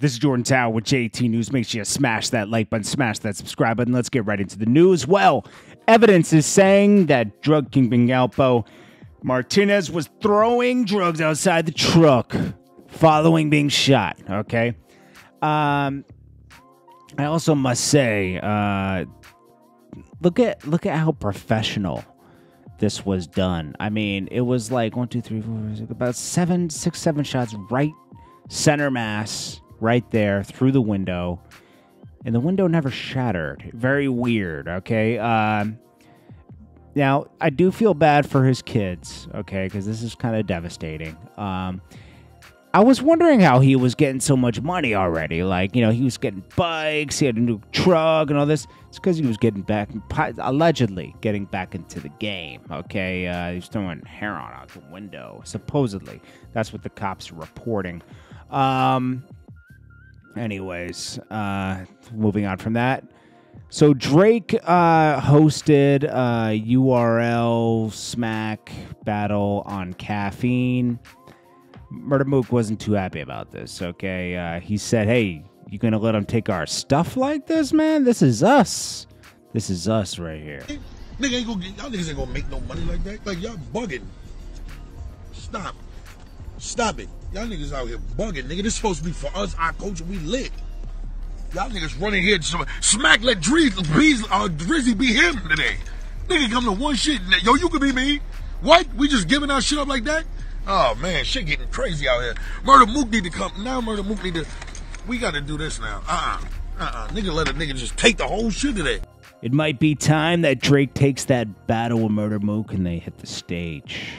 This is Jordan Tow with JT News. Make sure you smash that like button, smash that subscribe button. Let's get right into the news. Well, evidence is saying that drug kingpin Alpo Martinez was throwing drugs outside the truck following being shot, okay? I also must say, look at how professional this was done. I mean, it was like 1, 2, 3, 4, 5, 6, about six, seven shots right center mass right there through the window, and the window never shattered. Very weird, okay? Now, I do feel bad for his kids, okay, because this is kind of devastating. I was wondering how he was getting so much money already. Like, you know, he was getting bikes, he had a new truck and all this. It's because he was getting back, allegedly getting back into the game, okay? He was throwing heroin out the window, supposedly. That's what the cops are reporting. Anyways, moving on from that. So Drake hosted a URL smack battle on caffeine. Murder Mook wasn't too happy about this, okay? He said, hey, you gonna let him take our stuff like this, man? This is us. This is us right here. Nigga ain't gonna get, y'all niggas ain't gonna make no money like that. Like, y'all bugging. Stop. Stop it. Y'all niggas out here bugging, nigga. This supposed to be for us, our culture, we lit. Y'all niggas running here, smack, let Drizzy be him today. Nigga come to one shit, yo, you could be me. What? We just giving our shit up like that? Oh man, shit getting crazy out here. Murder Mook need to come. Now Murder Mook need to, we gotta do this now. Nigga let a nigga just take the whole shit today. It might be time that Drake takes that battle with Murder Mook and they hit the stage.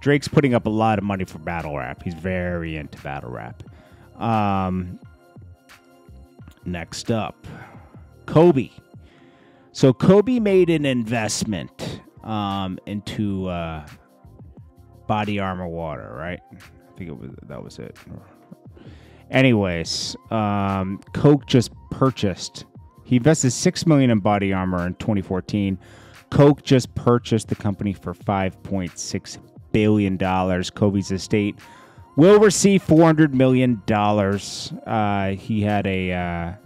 Drake's putting up a lot of money for battle rap. He's very into battle rap. Next up, Kobe. So Kobe made an investment into Body Armor water, right? I think that was it. Anyways, Coke just purchased. He invested $6 million in Body Armor in 2014. Coke just purchased the company for $5.6 billion. Kobe's estate will receive $400 million. He had a,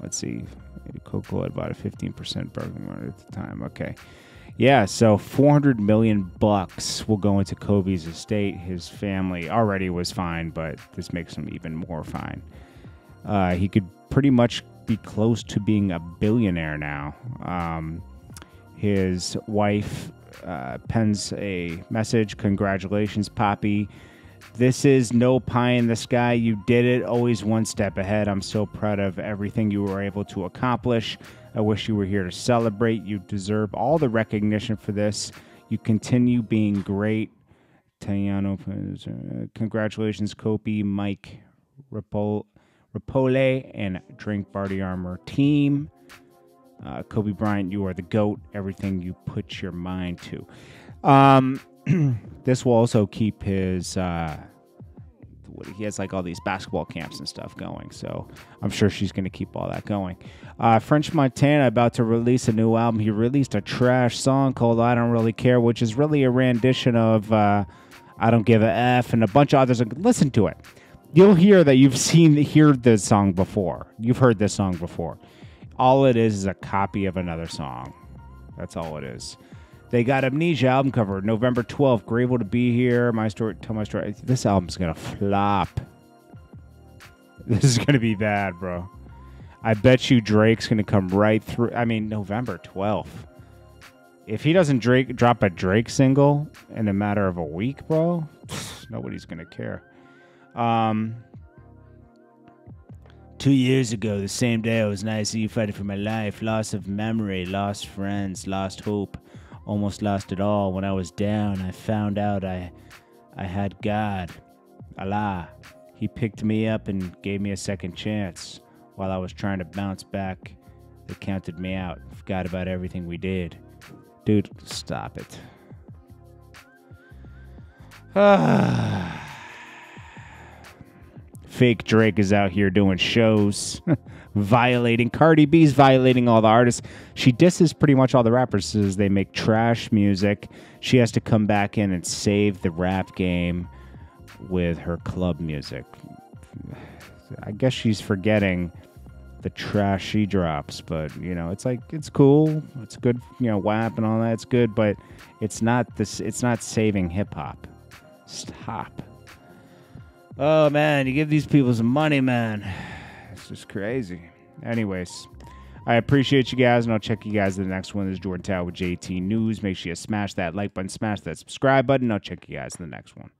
let's see, Coca-Cola had bought a 15% burger water at the time. Okay. Yeah, so $400 million will go into Kobe's estate. His family already was fine, but this makes him even more fine. He could pretty much be close to being a billionaire now. His wife pens a message, "Congratulations, Poppy. This is no pie in the sky. You did it. Always one step ahead. I'm so proud of everything you were able to accomplish. I wish you were here to celebrate. You deserve all the recognition for this. You continue being great." Tayano, congratulations, Kobe, Mike, Rapole, and Drink Body Armor team. Kobe Bryant, you are the GOAT. Everything you put your mind to. This will also keep his, he has like all these basketball camps and stuff going, so I'm sure she's going to keep all that going. French Montana about to release a new album. He released a trash song called "I Don't Really Care," which is really a rendition of "I Don't Give a F," and a bunch of others. Listen to it. You'll hear that you've heard this song before. You've heard this song before. All it is a copy of another song. That's all it is. They got Amnesia album cover, November 12th. Grateful to be here. My story, tell my story. This album's going to flop. This is going to be bad, bro. I bet you Drake's going to come right through. I mean, November 12th. If he doesn't drop a Drake single in a matter of a week, bro, nobody's going to care. 2 years ago, the same day I was in ICU fighting for my life, loss of memory, lost friends, lost hope. Almost lost it all. When I was down, I found out I had God, Allah. He picked me up and gave me a second chance. While I was trying to bounce back, they counted me out. Forgot about everything we did. Dude, stop it. Fake Drake is out here doing shows. Violating Cardi B's, violating all the artists. She disses pretty much all the rappers, says they make trash music. She has to come back in and save the rap game with her club music. I guess she's forgetting the trash she drops, but you know, it's like, it's cool, it's good, you know, WAP and all that, it's good, but it's not this, it's not saving hip hop. Stop. Oh man, you give these people some money, man. It's just crazy. Anyways, I appreciate you guys, and I'll check you guys in the next one. This is Jordan Tow with JT News. Make sure you smash that like button, smash that subscribe button. I'll check you guys in the next one.